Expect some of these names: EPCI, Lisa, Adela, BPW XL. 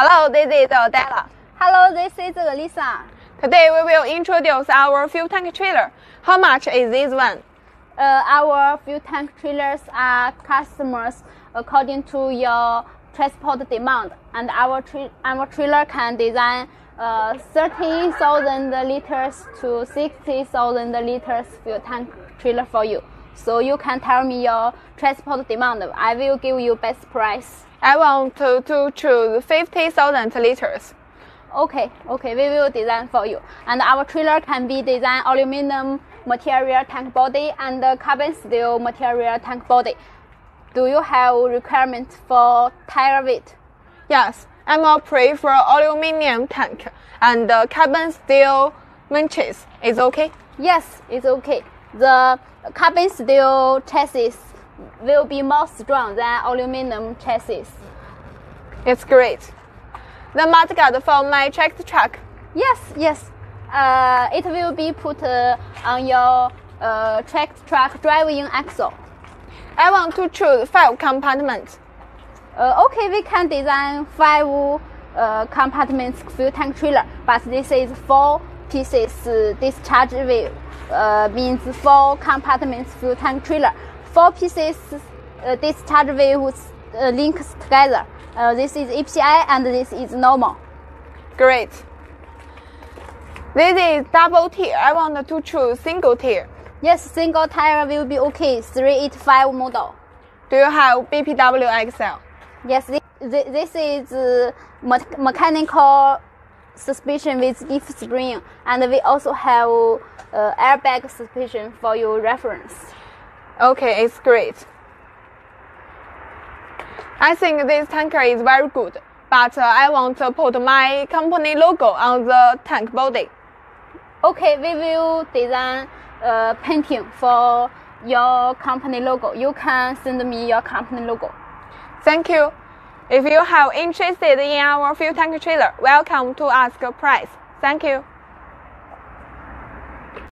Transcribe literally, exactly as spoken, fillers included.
Hello, this is Adela. Hello, this is Lisa. Today we will introduce our fuel tank trailer. How much is this one? Uh, our fuel tank trailers are customers according to your transport demand, and our, tra our trailer can design uh, thirty thousand liters to sixty thousand liters fuel tank trailer for you. So you can tell me your transport demand. I will give you best price. I want to, to choose fifty thousand liters. Okay, okay, we will design for you. And our trailer can be designed aluminum material tank body and carbon steel material tank body. Do you have requirement for tire weight? Yes, I'm a prefer aluminum tank and carbon steel winches. Is okay? Yes, it's okay. The carbon steel chassis will be more strong than aluminum chassis. It's great. The mudguard for my tractor truck. Yes, yes. Uh, it will be put uh, on your uh, tractor truck driving axle. I want to choose five compartments. Uh, okay, we can design five uh, compartments fuel tank trailer, but this is four pieces discharge wheel. Uh, means four compartments fuel tank trailer. Four pieces uh, discharge wheels uh, links together. Uh, this is E P C I and this is normal. Great. This is double tier. I want to choose single tier. Yes, single tier will be okay. three eighty-five model. Do you have B P W X L? Yes, this, this is uh, me mechanical suspension with leaf spring, and we also have uh, airbag suspension for your reference. Okay, it's great. I think this tanker is very good, but uh, I want to put my company logo on the tank body. Okay, we will design a painting for your company logo. You can send me your company logo. Thank you. If you have interested in our fuel tank trailer, welcome to ask a price. Thank you.